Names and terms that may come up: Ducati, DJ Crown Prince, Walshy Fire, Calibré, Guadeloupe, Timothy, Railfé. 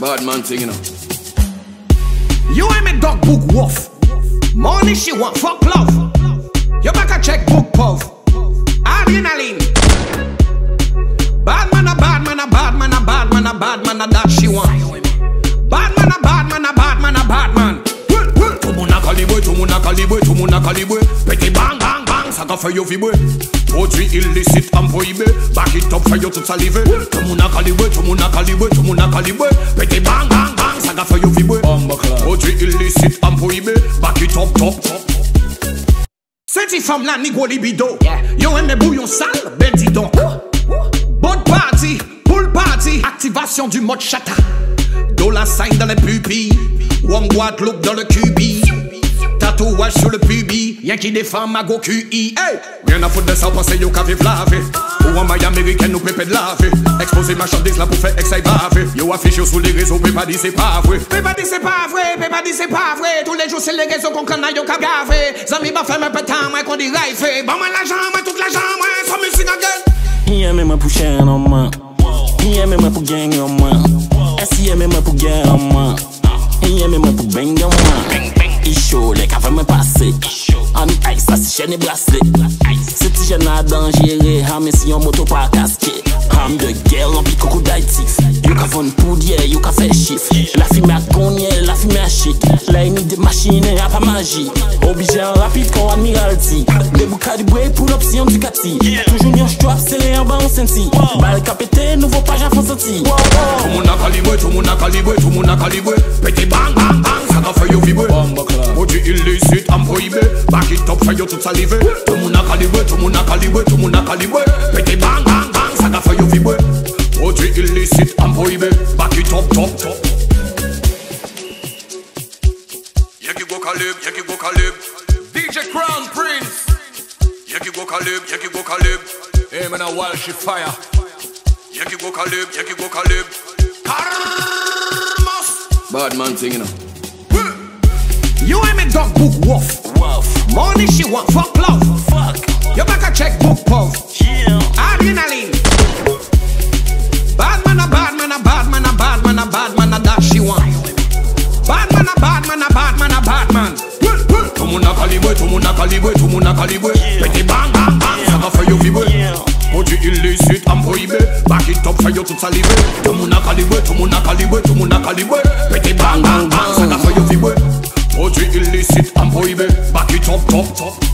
Bad man thing, you know. You ain't me dog book wolf. Money she want, fuck love. You back a check book puff. Adrenaline. Bad man a bad man a bad man a bad man a bad man a that she want. Bad man a bad man a bad man a bad man. Tumuna calibre, tumuna calibre, tumuna calibre. Petit bang bang bang, ça fait yo vibre. Produit illicite en prohibé, back it up for you to saliver. Tumuna calibre, tumuna calibre, tumuna calibre. Petit bang bang bang, ça fait yo vibre. Produit illicite en prohibé, back it up top top. Cette femme là ni gros libido. Yo aime bouillon sale, ben dis donc. Bonne party, pool party. Activation du mode chata. Dollar sign dans les pupilles. Wam Guadeloupe dans le cubi. Tatouage sur le pubis. Y'en qui défend ma go QI. Hey! Rien à foutre de ça, pensez yo qu'à vivre la vie. Ou en maille américaine nous pépé de la vie. Exposer ma chandise là pour faire excès bavé. Yo affiche yo sous les réseaux, pépé dit c'est pas vrai. Pépé dit c'est pas vrai, pépé dit c'est pas vrai. Tous les jours c'est les réseaux qu'on connaît yo qu'à gavé. Zami ba fait me pétain, moi qu'on dit raifé. Bon moi la jambe, toute la jambe, moi sans musique en gueule. Y'en même pour chien en main. Y'en même pour gang en main. Y'en même pour gang en main. Y'en même pour bang en main. Chaud, les cafés me passé. Ami ice, ça c'est chaîne et bracelet. C'est si jeune à dangereux. Ami si on moto pas casqué. Ami de guerre, on pique coucou d'Haïti. Yo ka von poudier, yo ka fait chiffre. La fille m'a cogné, la fille m'a chic. La ennemi de machine, y'a pas magie. Obligé en rapide qu'on admiralty. Debout calibré, pull up si on du Ducati. Toujours n'y en strap, c'est les en bas on senti. Balle capété, nouveau page à fond senti. Tout moun a calibré, tout moun a calibré, tout moun a calibré. Pété bang bang bang, ça t'a fait yo vibrer. Produit illicite, am prohibé. Back it up, fait yo tout saliver. Tout moun a calibré, tout moun a calibré, tout moun a calibré. Pété bang bang bang, ça t'a fait yo vibrer. Produit illicite, am prohibé. Back it up, top, top. Y'a qui go calib, DJ Crown Prince. Y'a qui go calib, y'a qui go calib. Hey man, a Walshy Fire. Y'a qui go calib, y'a qui go calib. Karmas. Bad man thing, you know. You ain't me dog book wolf. Money she want, fuck love. You back a check book puff. Adrenaline. Bad man a bad man a bad man a bad man a bad man a that she want. Bad man a bad man a bad man a bad man. Tout moun a calibré, tout moun a calibré, tout moun a calibré. Petit bang bang bang, ça va faire yo vibrer. Produit illicite, am prohibé. Back it up, fait yo tout saliver. Tout moun a calibré, tout moun a calibré, tout moun a calibré. Petit bang bang bang, ça va faire yo vibrer. Produit illicite, am prohibé. Back it up, top, top.